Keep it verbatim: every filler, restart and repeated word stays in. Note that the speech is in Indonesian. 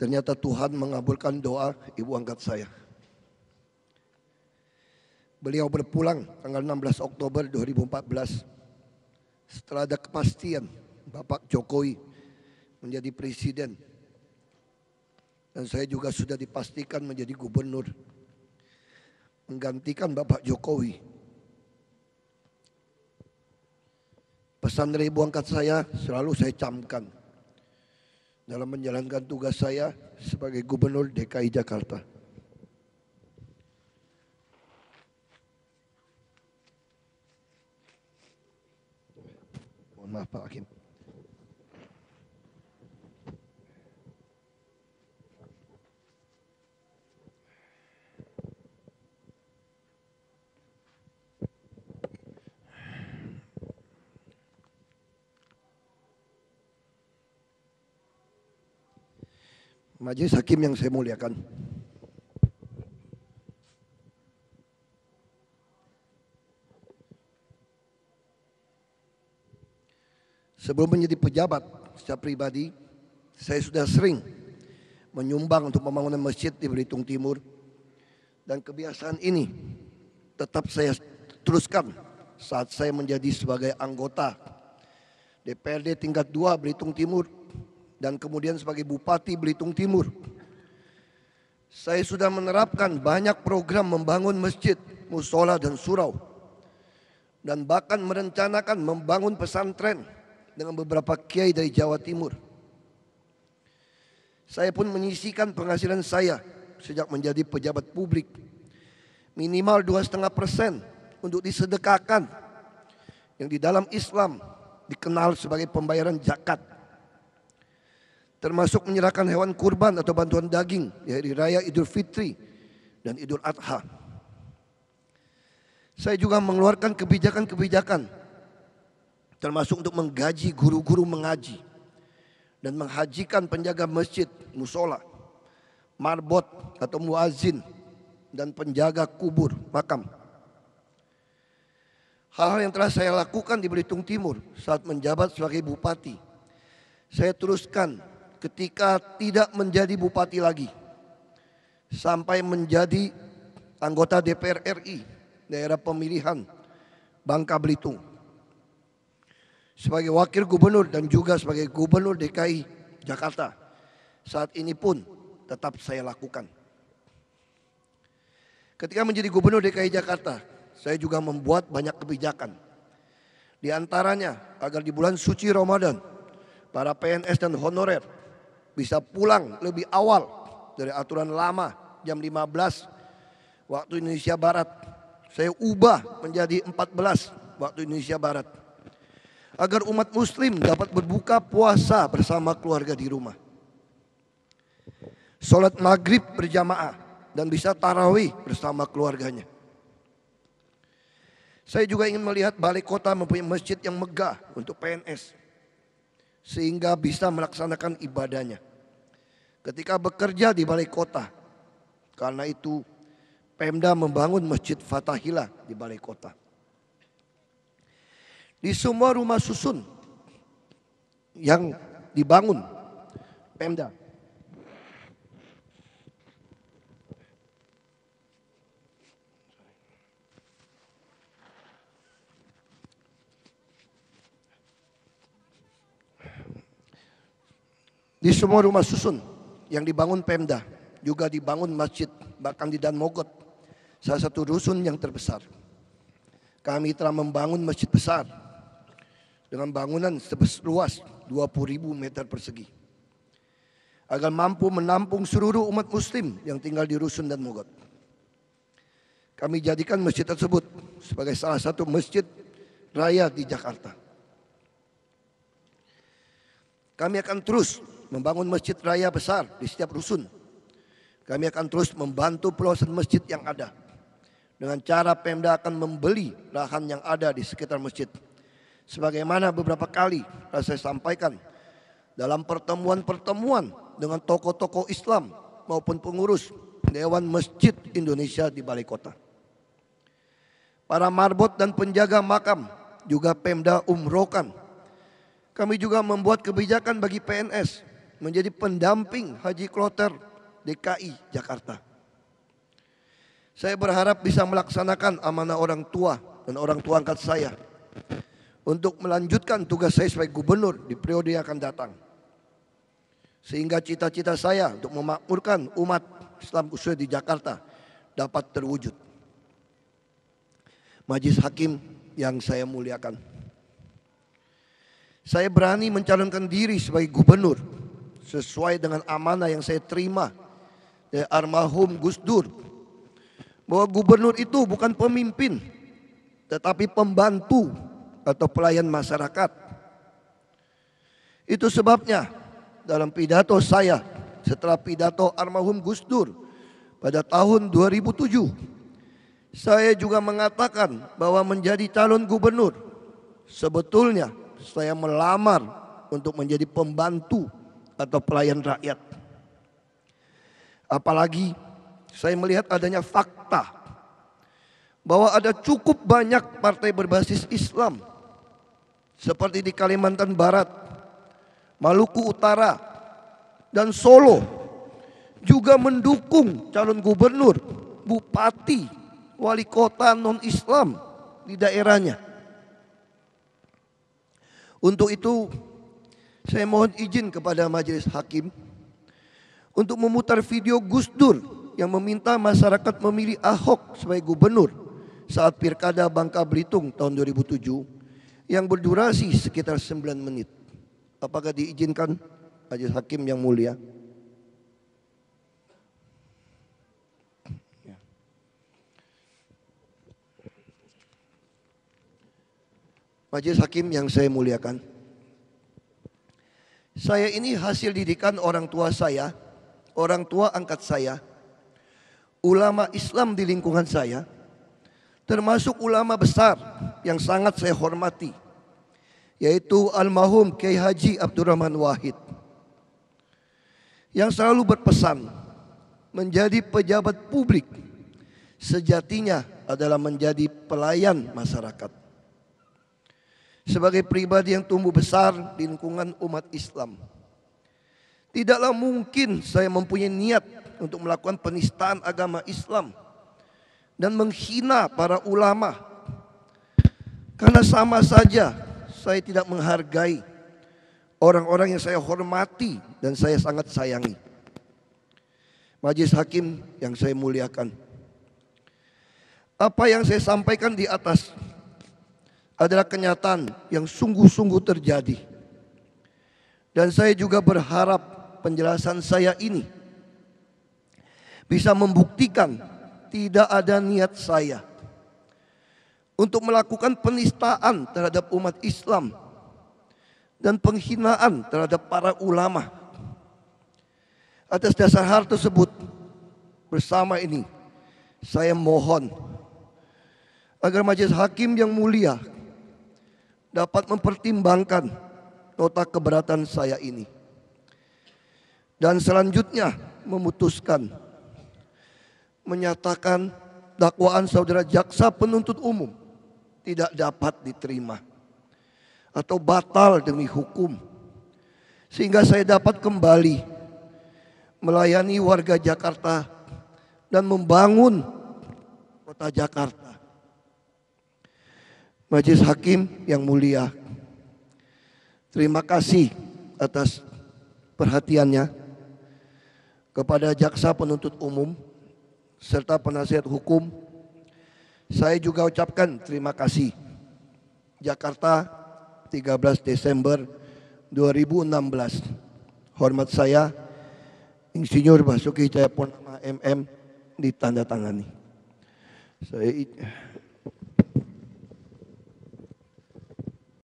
Ternyata Tuhan mengabulkan doa ibu angkat saya. Beliau berpulang tanggal enam belas Oktober dua ribu empat belas. Setelah ada kepastian Bapak Jokowi menjadi presiden. Dan saya juga sudah dipastikan menjadi gubernur. Menggantikan Bapak Jokowi. Pesan dari ibu angkat saya selalu saya camkan dalam menjalankan tugas saya sebagai Gubernur D K I Jakarta. Mohon maaf Pak Hakim. Majelis hakim yang saya muliakan, sebelum menjadi pejabat secara pribadi, saya sudah sering menyumbang untuk pembangunan masjid di Belitung Timur, dan kebiasaan ini tetap saya teruskan saat saya menjadi sebagai anggota D P R D tingkat dua Belitung Timur. Dan kemudian sebagai Bupati Belitung Timur, saya sudah menerapkan banyak program membangun masjid, musola dan surau. Dan bahkan merencanakan membangun pesantren dengan beberapa kiai dari Jawa Timur. Saya pun menyisihkan penghasilan saya sejak menjadi pejabat publik. Minimal dua koma lima persen untuk disedekahkan, yang di dalam Islam dikenal sebagai pembayaran zakat. Termasuk menyerahkan hewan kurban atau bantuan daging di hari raya Idul Fitri dan Idul Adha. Saya juga mengeluarkan kebijakan-kebijakan, termasuk untuk menggaji guru-guru mengaji dan menghajikan penjaga masjid, musola, marbot atau muazin dan penjaga kubur makam. Hal-hal yang telah saya lakukan di Belitung Timur saat menjabat sebagai bupati, saya teruskan ketika tidak menjadi bupati lagi, sampai menjadi anggota D P R R I, daerah pemilihan Bangka Belitung. Sebagai wakil gubernur dan juga sebagai gubernur D K I Jakarta, saat ini pun tetap saya lakukan. Ketika menjadi gubernur D K I Jakarta, saya juga membuat banyak kebijakan. Di antaranya agar di bulan suci Ramadan, para P N S dan honorer bisa pulang lebih awal dari aturan lama jam lima belas waktu Indonesia Barat. Saya ubah menjadi empat belas waktu Indonesia Barat. Agar umat muslim dapat berbuka puasa bersama keluarga di rumah. Sholat maghrib berjamaah dan bisa tarawih bersama keluarganya. Saya juga ingin melihat Balai Kota mempunyai masjid yang megah untuk P N S. Sehingga bisa melaksanakan ibadahnya ketika bekerja di Balai Kota. Karena itu PEMDA membangun Masjid Fatahillah di Balai Kota. Di semua rumah susun yang dibangun PEMDA, Di semua rumah susun yang dibangun PEMDA juga dibangun masjid, bahkan di Daan Mogot, salah satu rusun yang terbesar. Kami telah membangun masjid besar dengan bangunan seluas dua puluh ribu meter persegi. Agar mampu menampung seluruh umat muslim yang tinggal di rusun Daan Mogot. Kami jadikan masjid tersebut sebagai salah satu masjid raya di Jakarta. Kami akan terus membangun masjid raya besar di setiap rusun. Kami akan terus membantu perluasan masjid yang ada. Dengan cara PEMDA akan membeli lahan yang ada di sekitar masjid. Sebagaimana beberapa kali telah saya sampaikan dalam pertemuan-pertemuan dengan tokoh-tokoh Islam maupun pengurus Dewan Masjid Indonesia di Balai Kota. Para marbot dan penjaga makam juga PEMDA umrohkan. Kami juga membuat kebijakan bagi P N S menjadi pendamping Haji Kloter D K I Jakarta. Saya berharap bisa melaksanakan amanah orang tua dan orang tua angkat saya untuk melanjutkan tugas saya sebagai gubernur di periode yang akan datang. Sehingga cita-cita saya untuk memakmurkan umat Islam khususnya di Jakarta dapat terwujud. Majelis Hakim yang saya muliakan, saya berani mencalonkan diri sebagai gubernur sesuai dengan amanah yang saya terima dari almarhum Gus Dur, bahwa gubernur itu bukan pemimpin tetapi pembantu atau pelayan masyarakat. Itu sebabnya dalam pidato saya setelah pidato almarhum Gus Dur pada tahun dua ribu tujuh, saya juga mengatakan bahwa menjadi calon gubernur sebetulnya saya melamar untuk menjadi pembantu atau pelayan rakyat. Apalagi saya melihat adanya fakta bahwa ada cukup banyak partai berbasis Islam seperti di Kalimantan Barat, Maluku Utara, dan Solo juga mendukung calon gubernur, bupati, wali kota non-Islam di daerahnya. Untuk itu, saya mohon izin kepada Majelis Hakim untuk memutar video Gus Dur yang meminta masyarakat memilih Ahok sebagai gubernur saat Pilkada Bangka Belitung tahun dua ribu tujuh yang berdurasi sekitar sembilan menit. Apakah diizinkan, Majelis Hakim yang mulia? Majelis Hakim yang saya muliakan, saya ini hasil didikan orang tua saya, orang tua angkat saya, ulama Islam di lingkungan saya, termasuk ulama besar yang sangat saya hormati, yaitu almarhum Kyai Haji Abdurrahman Wahid, yang selalu berpesan menjadi pejabat publik sejatinya adalah menjadi pelayan masyarakat. Sebagai pribadi yang tumbuh besar di lingkungan umat Islam, tidaklah mungkin saya mempunyai niat untuk melakukan penistaan agama Islam dan menghina para ulama, karena sama saja saya tidak menghargai orang-orang yang saya hormati dan saya sangat sayangi. Majelis Hakim yang saya muliakan, apa yang saya sampaikan di atas adalah kenyataan yang sungguh-sungguh terjadi. Dan saya juga berharap penjelasan saya ini bisa membuktikan tidak ada niat saya untuk melakukan penistaan terhadap umat Islam dan penghinaan terhadap para ulama. Atas dasar hal tersebut, bersama ini saya mohon agar Majelis Hakim yang mulia dapat mempertimbangkan nota keberatan saya ini dan selanjutnya memutuskan menyatakan dakwaan saudara jaksa penuntut umum tidak dapat diterima atau batal demi hukum, sehingga saya dapat kembali melayani warga Jakarta dan membangun kota Jakarta. Majelis Hakim yang mulia, terima kasih atas perhatiannya kepada jaksa penuntut umum serta penasihat hukum. Saya juga ucapkan terima kasih. Jakarta, tiga belas Desember dua ribu enam belas. Hormat saya, Insinyur Basuki Tjahaja Purnama M M ditandatangani. Saya